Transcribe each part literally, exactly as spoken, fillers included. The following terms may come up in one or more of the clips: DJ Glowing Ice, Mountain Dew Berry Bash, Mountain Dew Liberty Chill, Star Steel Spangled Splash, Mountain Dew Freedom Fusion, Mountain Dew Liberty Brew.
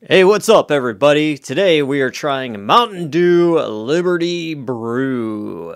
Hey, what's up everybody? Today we are trying Mountain Dew Liberty Brew.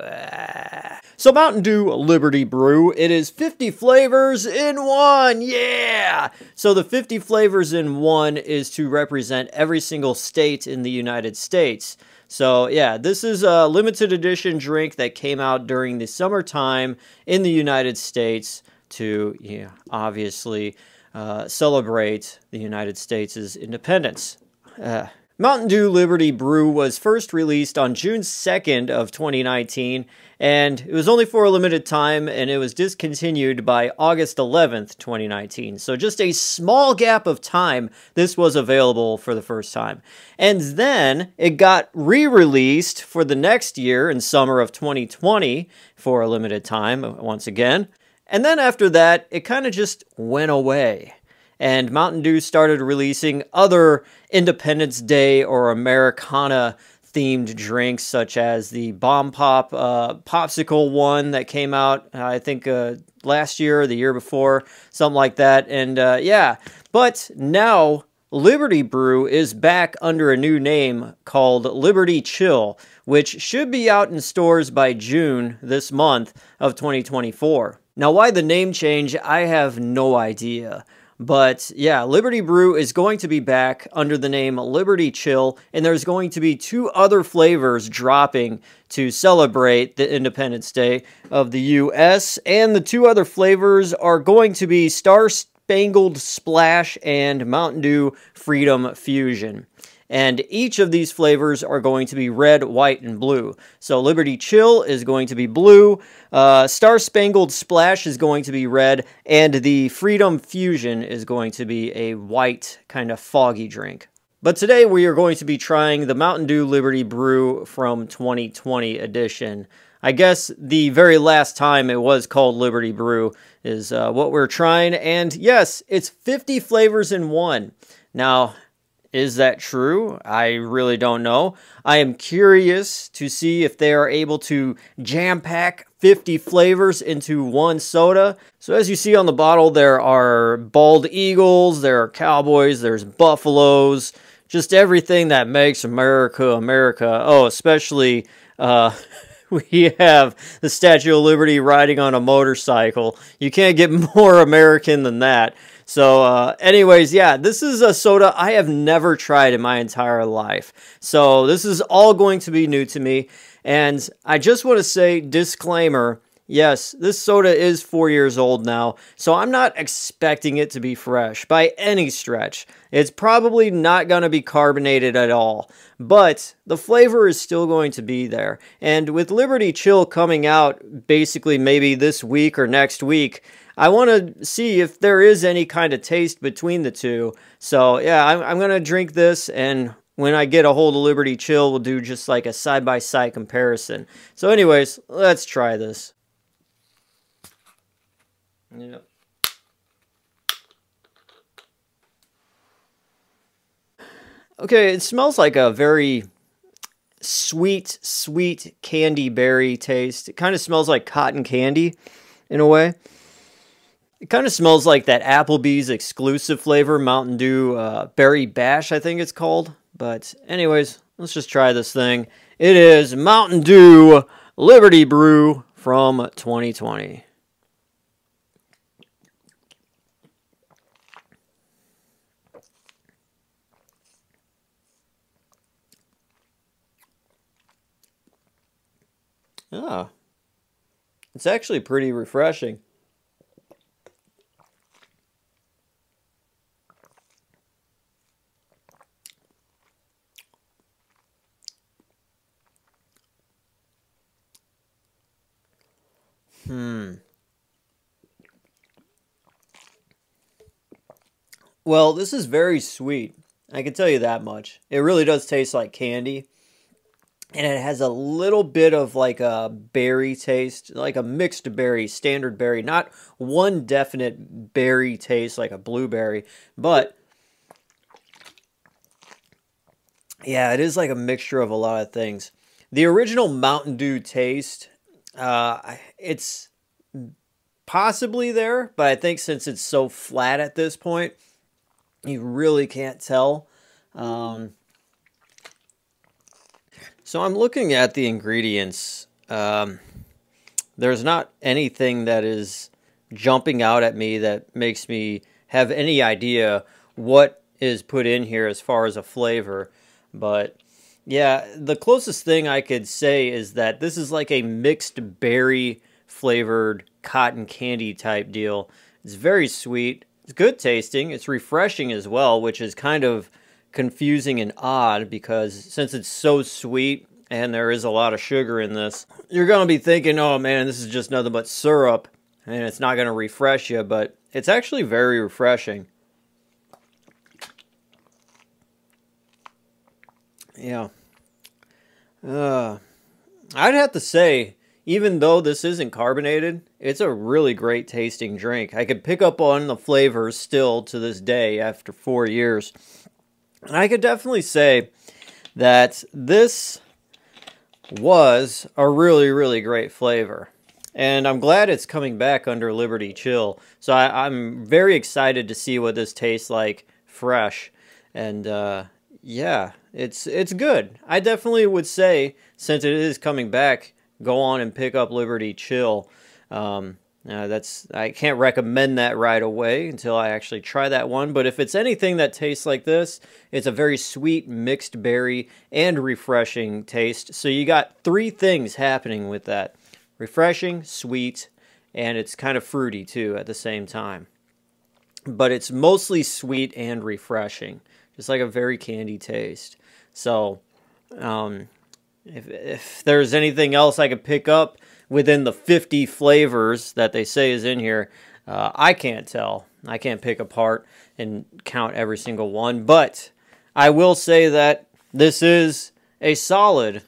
So Mountain Dew Liberty Brew, it is fifty flavors in one, yeah! So the fifty flavors in one is to represent every single state in the United States. So yeah, this is a limited edition drink that came out during the summertime in the United States to, yeah, obviously, Uh, celebrate the United States' independence. Uh, Mountain Dew Liberty Brew was first released on June second of twenty nineteen, and it was only for a limited time, and it was discontinued by August eleventh, twenty nineteen. So just a small gap of time, this was available for the first time. And then it got re-released for the next year in summer of twenty twenty for a limited time, once again. And then after that, it kind of just went away. And Mountain Dew started releasing other Independence Day or Americana-themed drinks, such as the Bomb Pop uh, Popsicle one that came out, uh, I think, uh, last year or the year before, something like that. And, uh, yeah. But now Liberty Brew is back under a new name called Liberty Chill, which should be out in stores by June this month of twenty twenty-four. Now, why the name change, I have no idea. But yeah, Liberty Brew is going to be back under the name Liberty Chill, and there's going to be two other flavors dropping to celebrate the Independence Day of the U S, and the two other flavors are going to be Star Spangled Splash and Mountain Dew Freedom Fusion. And each of these flavors are going to be red, white, and blue. So Liberty Chill is going to be blue, uh, Star Spangled Splash is going to be red, and the Freedom Fusion is going to be a white kind of foggy drink. But today we are going to be trying the Mountain Dew Liberty Brew from twenty twenty edition. I guess the very last time it was called Liberty Brew is uh, what we're trying. And yes, it's fifty flavors in one. Now, is that true? I really don't know. I am curious to see if they are able to jam-pack fifty flavors into one soda. So as you see on the bottle, there are bald eagles, there are cowboys, there's buffaloes, just everything that makes America, America. Oh, especially uh, we have the Statue of Liberty riding on a motorcycle. You can't get more American than that. So uh, anyways, yeah, this is a soda I have never tried in my entire life. So this is all going to be new to me. And I just want to say, disclaimer, yes, this soda is four years old now. So I'm not expecting it to be fresh by any stretch. It's probably not going to be carbonated at all. But the flavor is still going to be there. And with Liberty Chill coming out basically maybe this week or next week, I want to see if there is any kind of taste between the two. So yeah, I'm, I'm going to drink this, and when I get a hold of Liberty Chill, we'll do just like a side-by-side comparison. So anyways, let's try this. Yep. Okay, it smells like a very sweet, sweet candy berry taste. It kind of smells like cotton candy in a way. It kind of smells like that Applebee's exclusive flavor, Mountain Dew uh, Berry Bash, I think it's called. But anyways, let's just try this thing. It is Mountain Dew Liberty Brew from twenty twenty. Ah, it's actually pretty refreshing. Hmm. Well, this is very sweet. I can tell you that much. It really does taste like candy. And it has a little bit of like a berry taste, like a mixed berry, standard berry. Not one definite berry taste like a blueberry, but yeah, it is like a mixture of a lot of things. The original Mountain Dew taste, Uh, it's possibly there, but I think since it's so flat at this point, you really can't tell. Um, so I'm looking at the ingredients. Um, there's not anything that is jumping out at me that makes me have any idea what is put in here as far as a flavor. But yeah, the closest thing I could say is that this is like a mixed berry flavored cotton candy type deal. It's very sweet. It's good tasting. It's refreshing as well, which is kind of confusing and odd because since it's so sweet and there is a lot of sugar in this, you're going to be thinking, oh man, this is just nothing but syrup and it's not going to refresh you, but it's actually very refreshing. Yeah. Uh, I'd have to say, even though this isn't carbonated, it's a really great tasting drink. I could pick up on the flavors still to this day after four years. And I could definitely say that this was a really, really great flavor. And I'm glad it's coming back under Liberty Chill. So I, I'm very excited to see what this tastes like fresh. And uh, yeah, it's, it's good. I definitely would say, since it is coming back, go on and pick up Liberty Chill. Um, uh, that's I can't recommend that right away until I actually try that one. But if it's anything that tastes like this, it's a very sweet mixed berry and refreshing taste. So you got three things happening with that. Refreshing, sweet, and it's kind of fruity too at the same time. But it's mostly sweet and refreshing. Just like a very candy taste. So, um... If, if there's anything else I could pick up within the fifty flavors that they say is in here, uh, I can't tell. I can't pick apart and count every single one. But I will say that this is a solid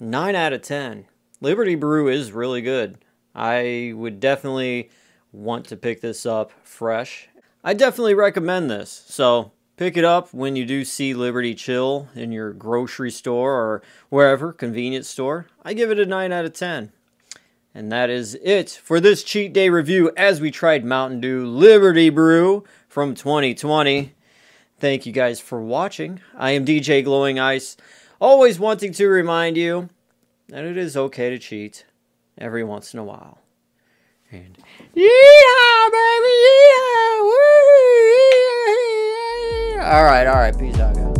nine out of ten. Liberty Brew is really good. I would definitely want to pick this up fresh. I definitely recommend this. So pick it up when you do see Liberty Chill in your grocery store or wherever, convenience store. I give it a nine out of ten. And that is it for this cheat day review as we tried Mountain Dew Liberty Brew from twenty twenty. Thank you guys for watching. I am D J Glowing Ice, always wanting to remind you that it is okay to cheat every once in a while. And yeehaw, baby, yeehaw, woo! All right, all right, peace out, guys.